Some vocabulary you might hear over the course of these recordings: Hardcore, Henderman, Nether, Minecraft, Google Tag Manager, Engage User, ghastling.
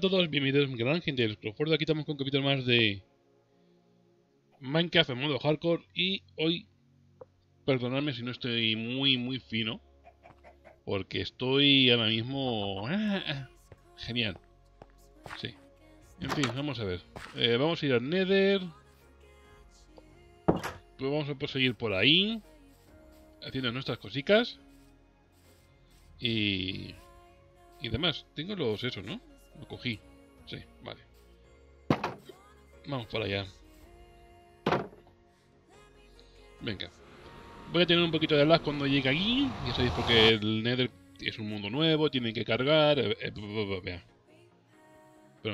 Hola a todos, bienvenidos a mi canal, gente del Hardcore. Aquí estamos con un capítulo más de Minecraft en modo Hardcore. Y hoy, perdonadme si no estoy muy fino, porque estoy ahora mismo... genial. Sí. En fin, vamos a ver. Vamos a ir al Nether. Luego vamos a seguir por ahí, haciendo nuestras cositas. Y demás. Tengo los esos, ¿no? Lo cogí. Sí, vale. Vamos para allá. Venga. Voy a tener un poquito de lag cuando llegue aquí. Ya sabéis, porque el Nether es un mundo nuevo, tiene que cargar. Pero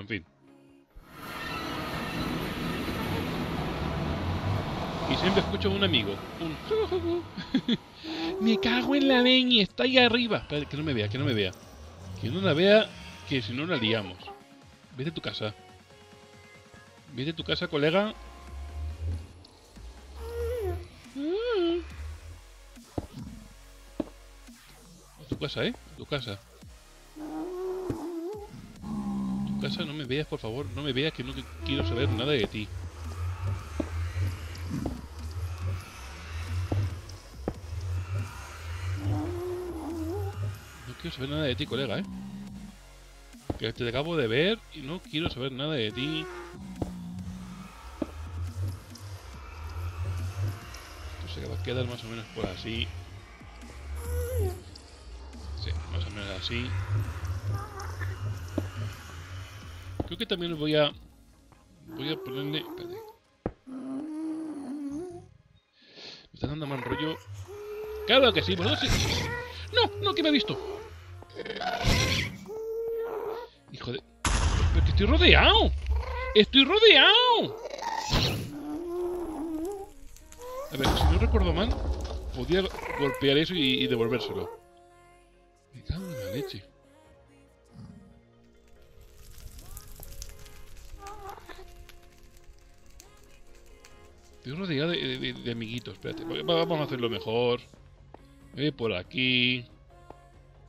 en fin. Y siempre escucho a un amigo. Me cago en la leña, está ahí arriba. Espera, que no me vea, que no me vea. Que no la vea, que si no la liamos. Vete a tu casa. Vete a tu casa, colega. A tu casa, ¿eh? A tu casa. A tu casa, no me veas, por favor. No me veas, que no quiero saber nada de ti. No quiero saber nada de ti, colega, ¿eh? Que te acabo de ver y no quiero saber nada de ti. Esto se va a quedar más o menos por así. Sí, más o menos así. Creo que también voy a ponerle... Espérate. Me está dando mal rollo. ¡Claro que sí! ¡No, sí! ¡No! ¡No, que me ha visto! Hijo de... ¡Pero que estoy rodeado! ¡Estoy rodeado! A ver, si no recuerdo mal, podía golpear eso y devolvérselo. Me cago en la leche. Estoy rodeado de amiguitos. Espérate, vamos a hacerlo mejor. Por aquí...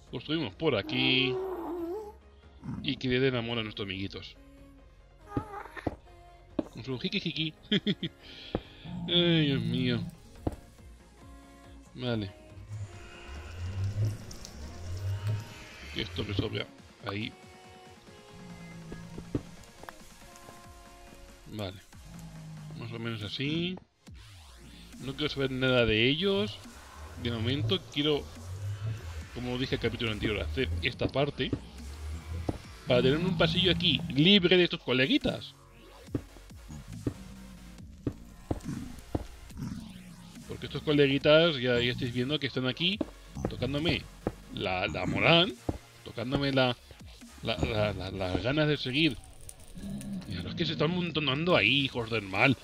Construimos por aquí. Y que le den amor a nuestros amiguitos. Con su jiki. Ay, Dios mío. Vale. Y esto me sobra. Ahí. Vale. Más o menos así. No quiero saber nada de ellos. De momento quiero... Como dije en el capítulo anterior, hacer esta parte para tener un pasillo aquí libre de estos coleguitas. Porque estos coleguitas ya estáis viendo que están aquí tocándome la moral, tocándome las ganas de seguir. Y ahora es que se están amontonando ahí, hijos del mal.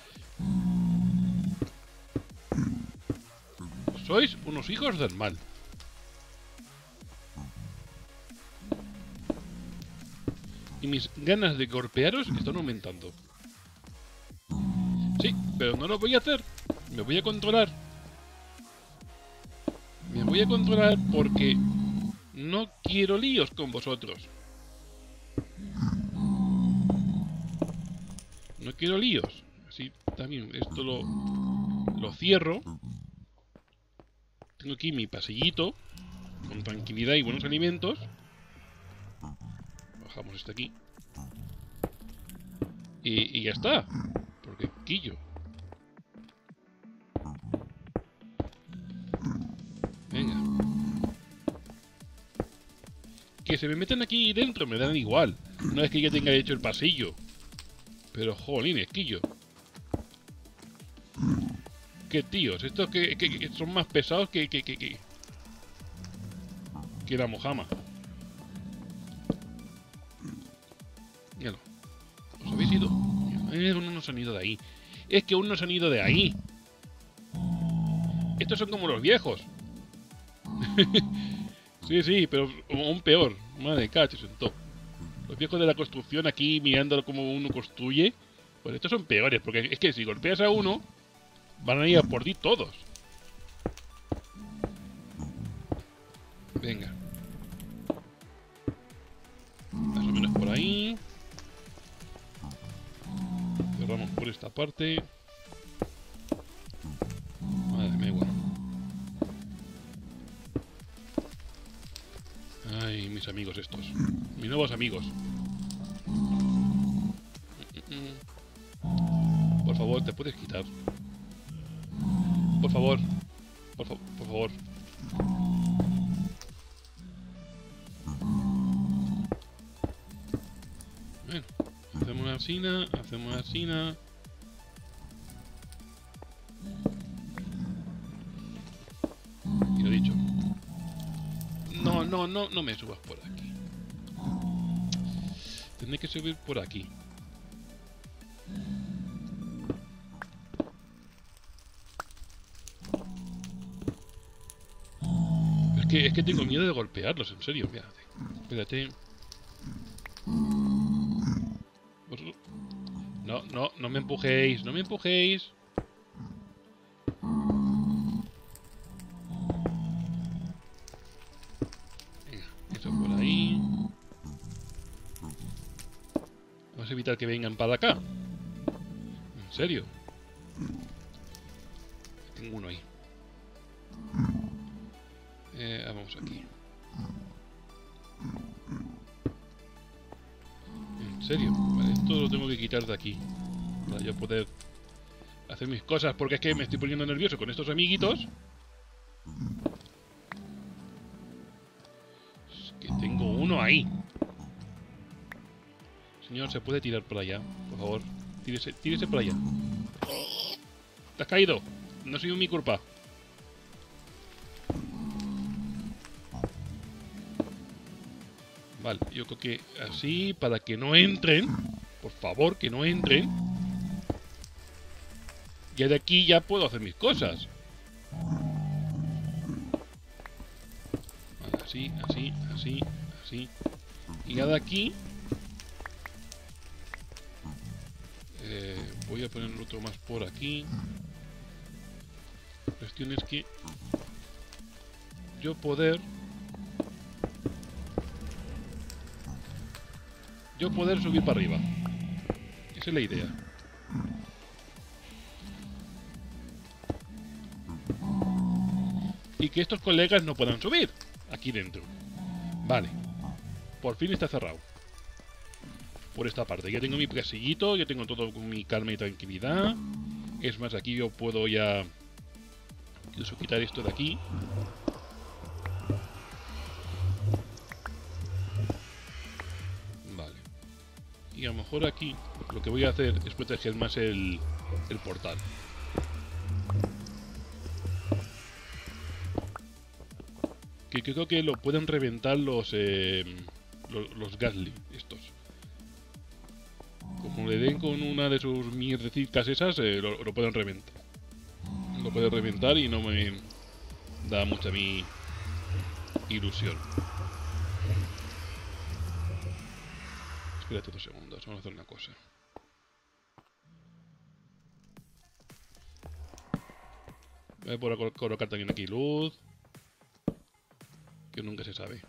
Sois unos hijos del mal. Y mis ganas de golpearos están aumentando. Sí, pero no lo voy a hacer. Me voy a controlar. Me voy a controlar porque no quiero líos con vosotros. No quiero líos. Así también esto lo cierro. Tengo aquí mi pasillito con tranquilidad y buenos alimentos. Bajamos esto aquí. Y ya está. Porque quillo. Venga. Que se me metan aquí dentro, me dan igual. No es que ya tenga hecho el pasillo. Pero jolines, quillo. Que tíos, estos que son más pesados que la mojama. Míralo. ¿Os habéis ido? Uno no se han ido de ahí. Es que uno no se han ido de ahí. Estos son como los viejos. sí, pero aún peor. Madre cacho, sentó. Los viejos de la construcción aquí mirando cómo uno construye. Pues estos son peores, porque es que si golpeas a uno, van a ir a por ti todos. Venga. Más o menos por ahí. esta parte. Vale, me da igual. Ay, mis amigos estos. Mis nuevos amigos. Por favor, ¿te puedes quitar? Por favor. Por favor. Bueno, hacemos una asina, hacemos una asina. Y lo dicho. No me subas por aquí. Tendré que subir por aquí. Es que tengo miedo de golpearlos, en serio. Espérate. Espérate. No me empujéis. No me empujéis. Venga, eso por ahí. Vamos a evitar que vengan para acá. En serio. Tengo uno ahí. Vamos aquí. En serio, vale, esto lo tengo que quitar de aquí para yo poder hacer mis cosas, porque es que me estoy poniendo nervioso con estos amiguitos. Es que tengo uno ahí. Señor, ¿se puede tirar para allá? Por favor, tírese para allá. ¿Te has caído? No ha sido mi culpa. Vale, yo creo que así, para que no entren. Por favor, que no entren. Ya de aquí ya puedo hacer mis cosas. Vale, así, así, así, así. Y ya de aquí... voy a poner otro más por aquí. La cuestión es que... yo poder... yo poder subir para arriba. Esa es la idea. Y que estos colegas no puedan subir aquí dentro. Vale. Por fin está cerrado. Por esta parte. Ya tengo mi casillito, ya tengo todo con mi calma y tranquilidad. Es más, aquí yo puedo ya... incluso quitar esto de aquí. Y a lo mejor aquí lo que voy a hacer es proteger más el portal. Que creo que lo pueden reventar los ghastling estos. Como le den con una de sus mierdecitas esas, lo pueden reventar. Lo pueden reventar y no me da mucha mi ilusión. Espérate 2 segundos, vamos a hacer una cosa. Voy a colocar también aquí luz. Que nunca se sabe.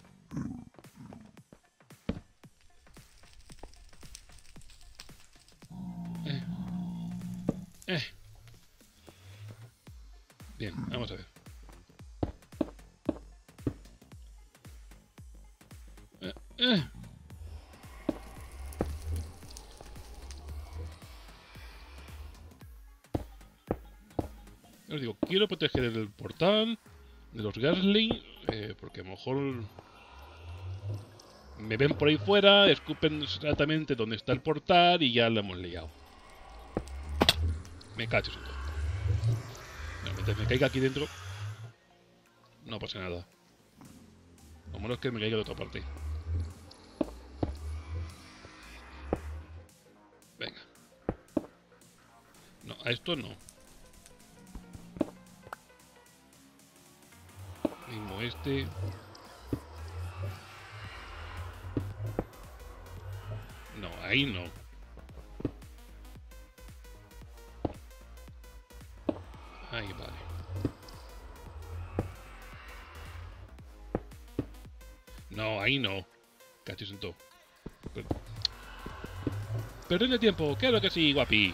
Bien, vamos a ver. Os digo, quiero proteger el portal de los ghastling, porque a lo mejor me ven por ahí fuera, escupen exactamente dónde está el portal y ya lo hemos liado. Me cacho eso todo. No, mientras me caiga aquí dentro, no pasa nada. Lo malo es que me caiga de otra parte. Venga. No, a esto no. Este. No, ahí no. Ahí vale. No, ahí no. Cacho sentó. Perdón de tiempo, claro que sí, guapi.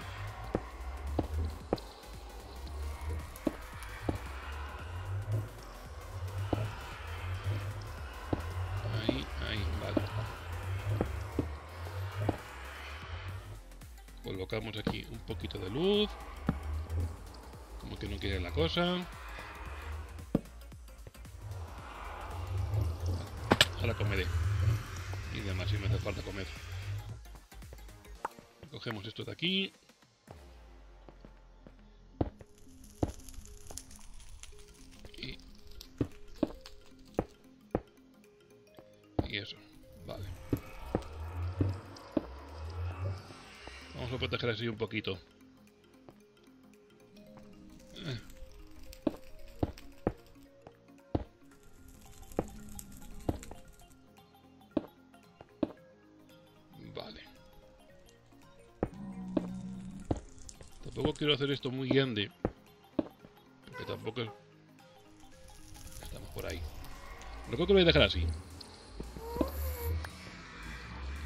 colocamos aquí un poquito de luz. Como que no quiere la cosa. Ahora comeré. Y demás, si me hace falta comer. Cogemos esto de aquí. Y eso. Vale. Vamos a proteger así un poquito. Vale. Tampoco quiero hacer esto muy grande. Porque tampoco... Estamos por ahí. Lo creo que lo voy a dejar así.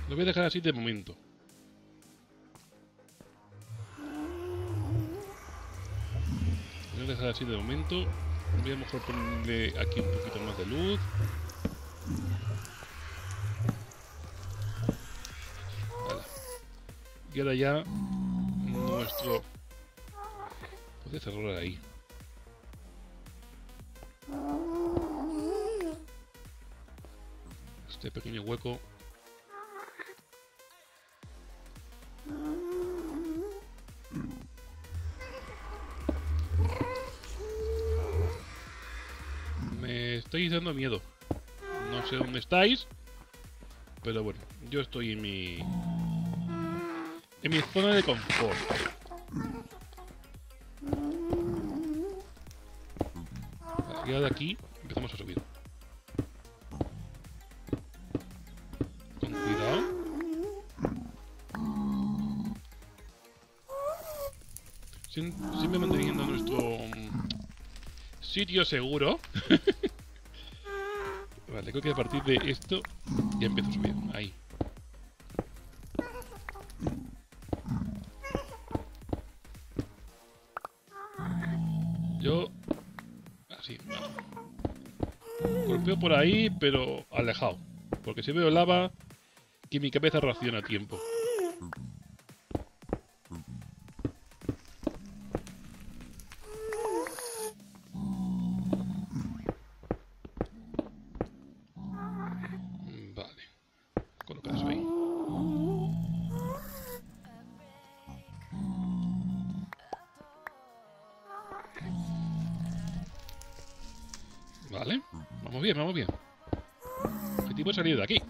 Lo voy a dejar así de momento. Lo voy a dejar así de momento. Voy a mejor ponerle aquí un poquito más de luz. Vale. Y ahora ya nuestro... Puede cerrar ahí. Este pequeño hueco. Estáis dando miedo. No sé dónde estáis. Pero bueno, yo estoy en mi... En mi zona de confort. Y ahora de aquí empezamos a subir. Con cuidado. Siempre manteniendo nuestro... Sitio seguro. Vale, creo que a partir de esto ya empiezo a subir. Ahí. Yo... Así. Vale. Golpeo por ahí, pero alejado. Porque si veo lava, que mi cabeza reacciona a tiempo. Vale, vamos bien, vamos bien. ¿Qué tipo ha salido de aquí?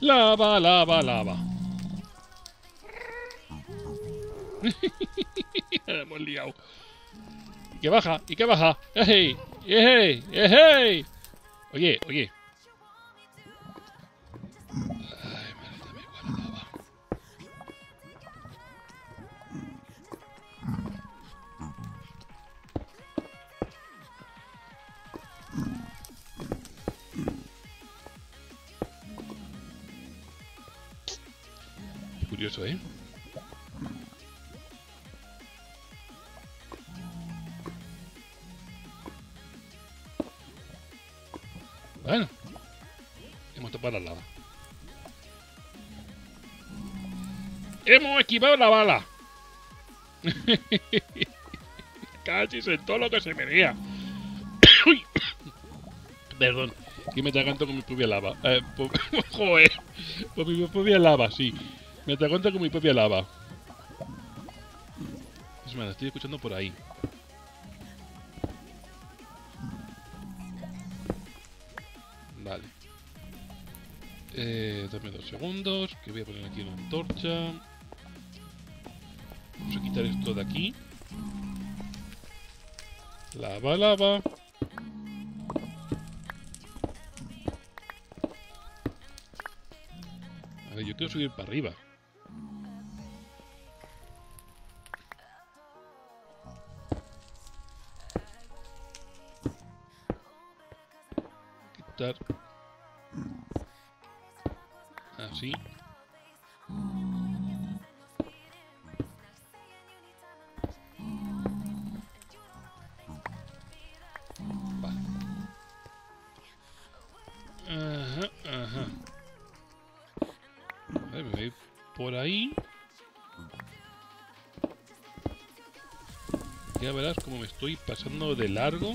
Lava, lava, lava. La hemos liado. Y que baja, y que baja. ¡Ey! ¡Ey! ¡Ey! Oye, oye. Curioso, ¿eh? Bueno. Hemos tapado la lava. ¡Hemos esquivado la bala! Casi sentó lo que se venía. ¡Uy! Perdón. Que me atraganto con mi propia lava. ¡Joder! Con mi propia lava, sí. Me atraganto con mi propia lava. Es más, la estoy escuchando por ahí. Vale. Dame 2 segundos. Que voy a poner aquí una antorcha. Vamos a quitar esto de aquí. Lava, lava. A ver, yo quiero subir para arriba. Así. Vale. Ajá. me voy por ahí. Ya verás como me estoy pasando de largo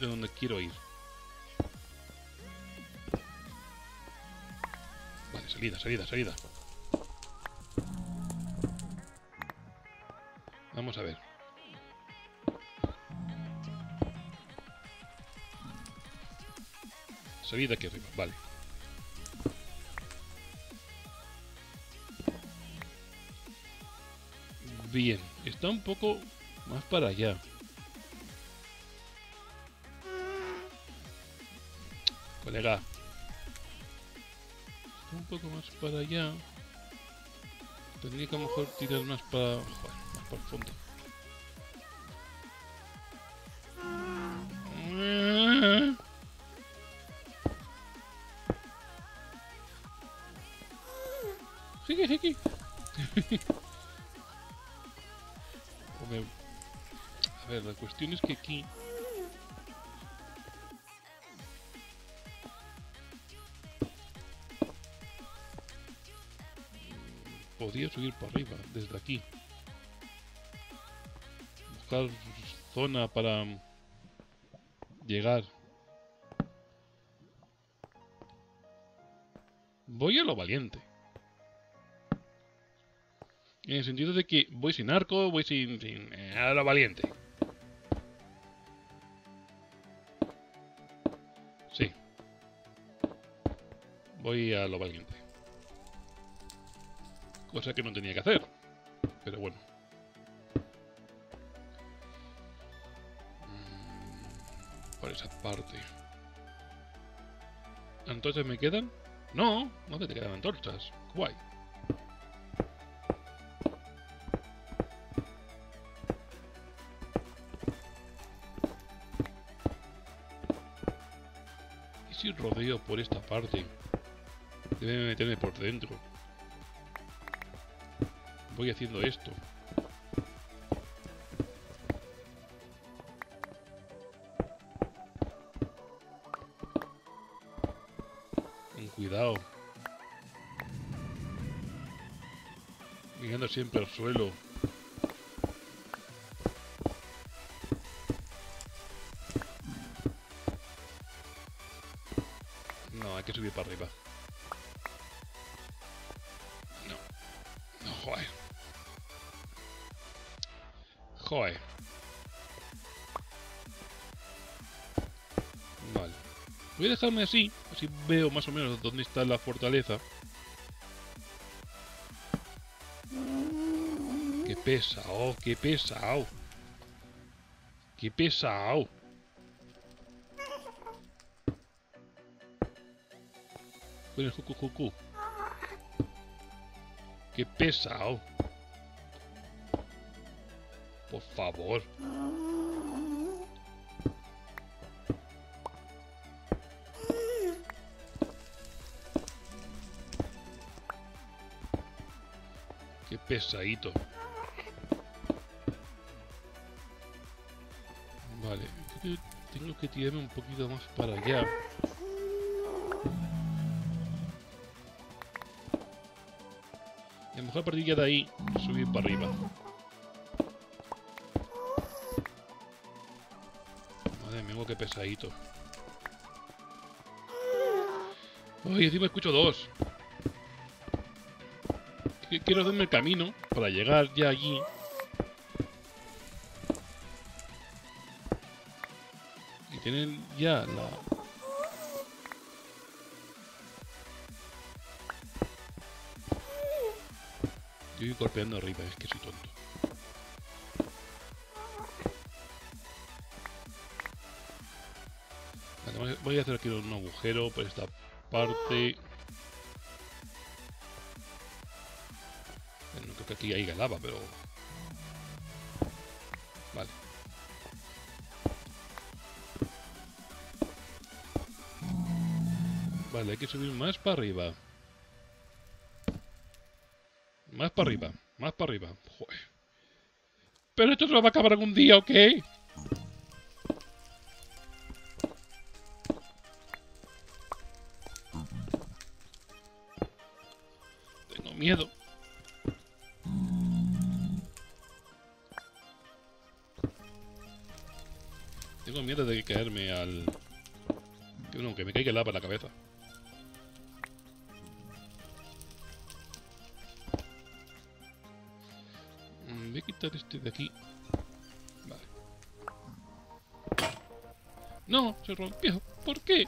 de donde quiero ir. Vale, salida, salida, salida. Vamos a ver. Salida aquí arriba, vale. Bien, está un poco más para allá. Colega, está un poco más para allá. Tendría que a lo mejor tirar más para... Joder, más para el fondo. Jiki. A ver, la cuestión es que aquí... Podría subir para arriba, desde aquí. Buscar zona para llegar. Voy a lo valiente. En el sentido de que voy sin arco, voy sin a lo valiente. Sí. Voy a lo valiente. Cosa que no tenía que hacer. Pero bueno. Por esa parte. ¿Antorchas me quedan? No, no te quedan antorchas. Guay. Si rodeo por esta parte, debe meterme por dentro. Voy haciendo esto. Con cuidado. Mirando siempre al suelo. Que subir para arriba. No. No, joder. Joder. Vale. Voy a dejarme así. Así veo más o menos dónde está la fortaleza. Qué pesado, qué pesado. Qué pesado. Con el jucu. ¡Qué pesado! Por favor. ¡Qué pesadito! Vale, creo que tengo que tirarme un poquito más para allá. A lo mejor a partir ya de ahí, subir para arriba. Madre mía, qué pesadito. Ay, encima escucho dos. Quiero hacerme el camino para llegar ya allí. Y tienen ya la... Yo voy golpeando arriba, es que soy tonto. Vale, voy a hacer aquí un agujero por esta parte. No creo que aquí haya lava, pero... Vale. Vale, hay que subir más para arriba. Más para arriba, más para arriba. Joder. Pero esto se lo va a acabar algún día, ¿ok? miedo. Tengo miedo de caerme al... No, que me caiga lava en la cabeza. Voy a quitar este de aquí. Vale. ¡No! Se rompió. ¿Por qué?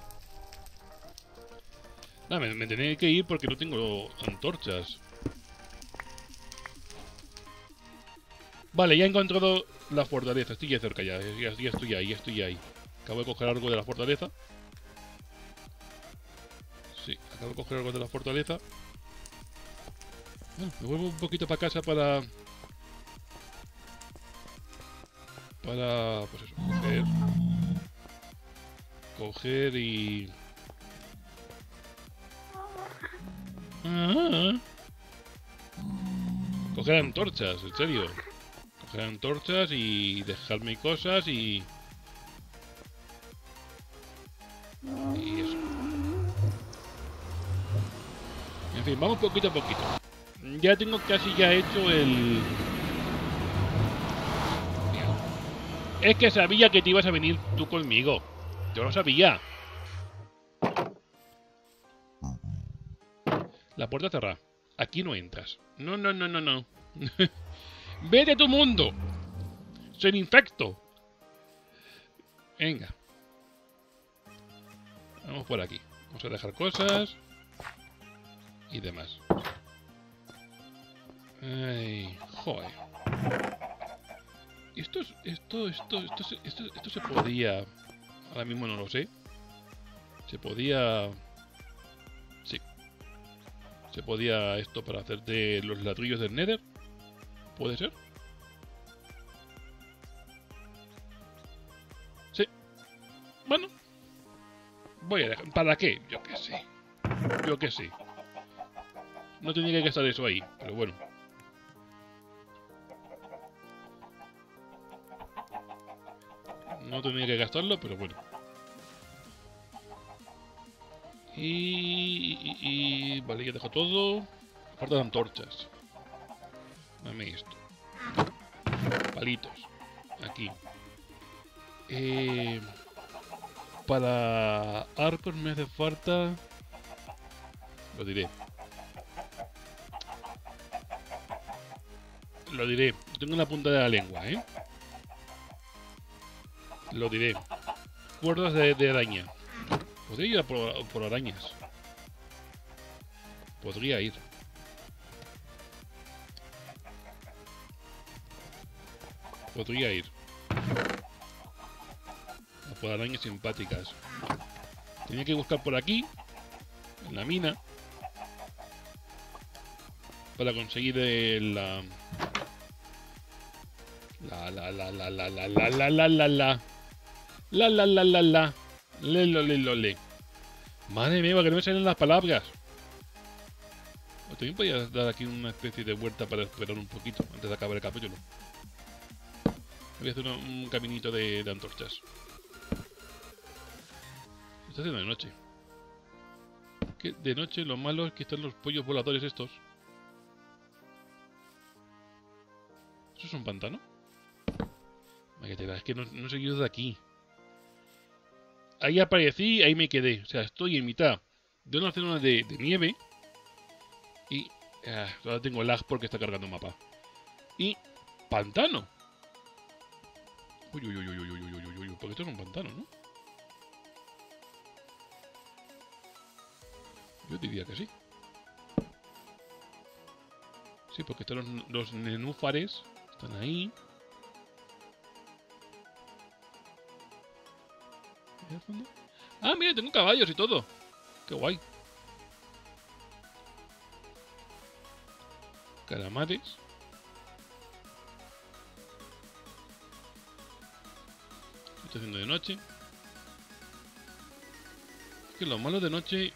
Nada, me tenía que ir porque no tengo antorchas. Vale, ya he encontrado la fortaleza. Estoy ya cerca, ya estoy ahí, Acabo de coger algo de la fortaleza. Sí, acabo de coger algo de la fortaleza. Bueno, me vuelvo un poquito para casa para... pues eso, coger... y... Coger antorchas, en serio. Coger antorchas y dejarme cosas y... eso. En fin, vamos poquito a poquito. Ya tengo casi ya hecho el... Es que sabía que te ibas a venir tú conmigo. Yo lo sabía. La puerta cerrada. Aquí no entras. No, no, no, no, no. ¡Vete a tu mundo! ¡Soy infecto! Venga. Vamos por aquí. Vamos a dejar cosas... y demás. Ay, joder. Esto se podía... Ahora mismo no lo sé. Se podía... Sí. Se podía esto para hacerte los ladrillos del Nether. ¿Puede ser? Sí. Bueno. Voy a dejar... ¿Para qué? Yo qué sé. Yo qué sé. No tenía que estar eso ahí, pero bueno. No tenía que gastarlo, pero bueno. Y vale, ya dejo todo. Faltan antorchas. Dame esto. Palitos. Aquí. Para arcos me hace falta... Lo diré. Lo diré. Tengo una punta de la lengua, ¿eh? Lo diré. Cuerdas de araña. Podría ir a por arañas. Podría ir. A por arañas simpáticas. Tenía que buscar por aquí. En la mina. Para conseguir la... Madre mía, que no me salen las palabras. O también podría dar aquí una especie de vuelta para esperar un poquito antes de acabar el capítulo. Voy a hacer un caminito de antorchas. Se está haciendo de noche. Que de noche lo malo es que están los pollos voladores estos. ¿Eso es un pantano? Es que no he seguido de aquí. Ahí aparecí, ahí me quedé. O sea, estoy en mitad de una zona de nieve. Y... ahora tengo lag porque está cargando un mapa. Y... pantano. Uy, uy, uy, uy, uy, uy, uy, uy, uy. Porque esto es un pantano, ¿no? Yo diría que sí. Sí, porque están los nenúfares. Están ahí. Ah, mira, tengo caballos y todo. Qué guay. Calamares. Estoy haciendo de noche. Es que lo malo de noche,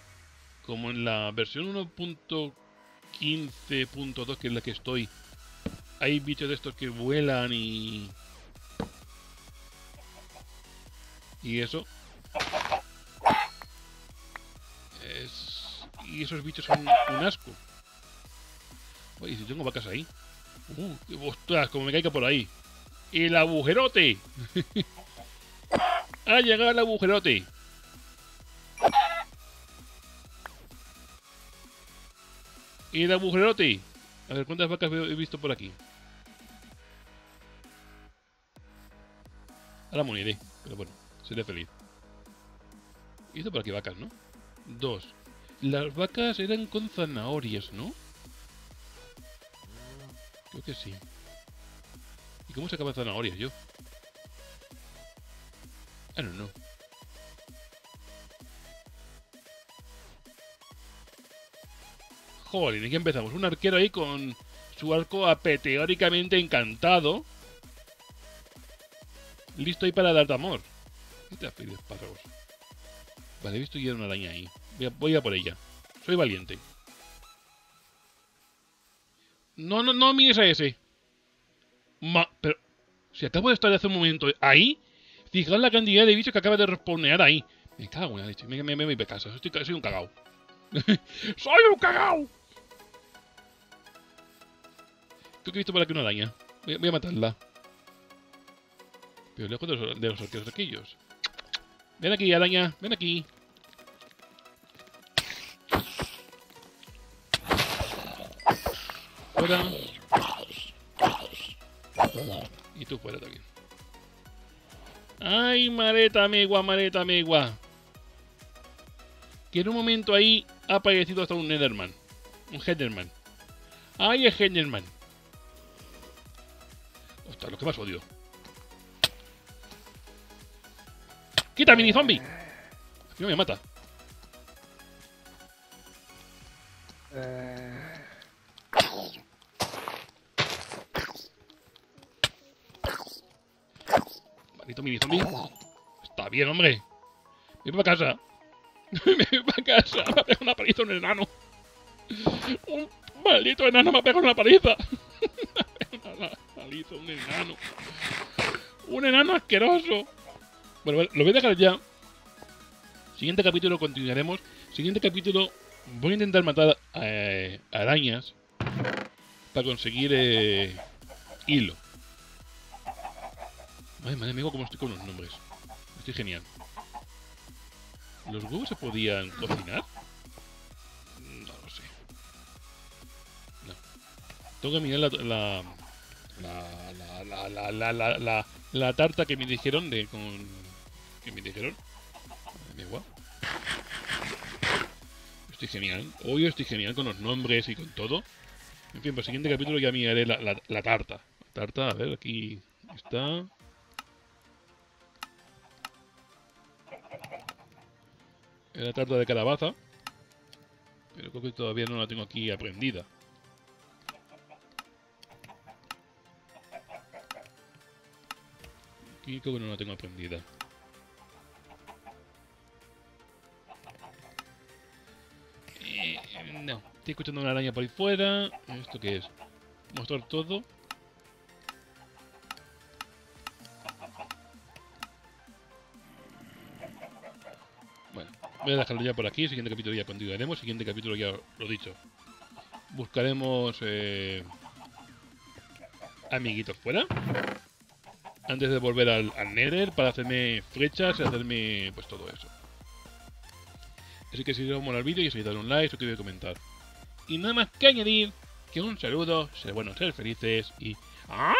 como en la versión 1.15.2, que es la que estoy, hay bichos de estos que vuelan y... eso... Y esos bichos son un asco. Oye, si tengo vacas ahí. Ostras, como me caiga por ahí. ¡El agujerote! ¡Ha llegado el agujerote! ¡El agujerote! A ver, ¿cuántas vacas he visto por aquí? Ahora moriré, pero bueno, seré feliz. ¿Y esto por aquí vacas, no? Dos. Las vacas eran con zanahorias, ¿no? Creo que sí. ¿Y cómo se acaban zanahorias yo? I don't know. Jolín, aquí empezamos. Un arquero ahí con su arco apeteóricamente encantado. Listo ahí para dar amor. ¿Qué te has pedido, espárragos? Vale, he visto que hay una araña ahí. Voy a por ella. Soy valiente. No, no, no mires a ese. Pero si acabo de estar hace un momento ahí, fijaos la cantidad de bichos que acaba de respawnear ahí. Me cago en la leche. Me voy para casa. Soy un cagao. ¡Soy un cagao! Creo que he visto por aquí una araña. Voy a matarla. Pero lejos de los arqueros aquellos. Ven aquí, araña. Ven aquí. Fuera. Y tú fuera también. ¡Ay, mareta megua, mareta megua! Que en un momento ahí ha aparecido hasta un Netherman. Un Henderman. ¡Ay, el Henderman! ¡Ostras, lo que más odio! ¡Quita, mini zombie! Al final me mata. Maldito mini zombie. Está bien, hombre. Me voy para casa. Me voy para casa. Me ha pegado una paliza un enano. Un maldito enano me ha pegado una paliza. Me ha pegado una paliza un enano. Un enano asqueroso. Bueno, vale, lo voy a dejar ya. Siguiente capítulo continuaremos. Siguiente capítulo voy a intentar matar arañas para conseguir hilo. Ay, madre mía, cómo estoy con los nombres. Estoy genial. ¿Los huevos se podían cocinar? No lo sé. No. Tengo que mirar la tarta que me dijeron de con... ¿Qué me dijeron? Madre mía. Estoy genial. Hoy estoy genial con los nombres y con todo. En fin, para el siguiente capítulo ya miraré la tarta. La tarta, a ver, aquí está. Es la tarta de calabaza. Pero creo que todavía no la tengo aquí aprendida. Aquí creo que no la tengo aprendida. No, estoy escuchando una araña por ahí fuera. ¿Esto qué es? Mostrar todo. Bueno, voy a dejarlo ya por aquí. Siguiente capítulo ya continuaremos. Siguiente capítulo ya lo dicho. Buscaremos amiguitos fuera. Antes de volver al Nether para hacerme flechas y hacerme pues todo eso. Así que si os mola el vídeo, ya sabéis, darle un like, suscribiros y comentar. Y nada más que añadir, que un saludo, ser buenos, ser felices y... ¡ah!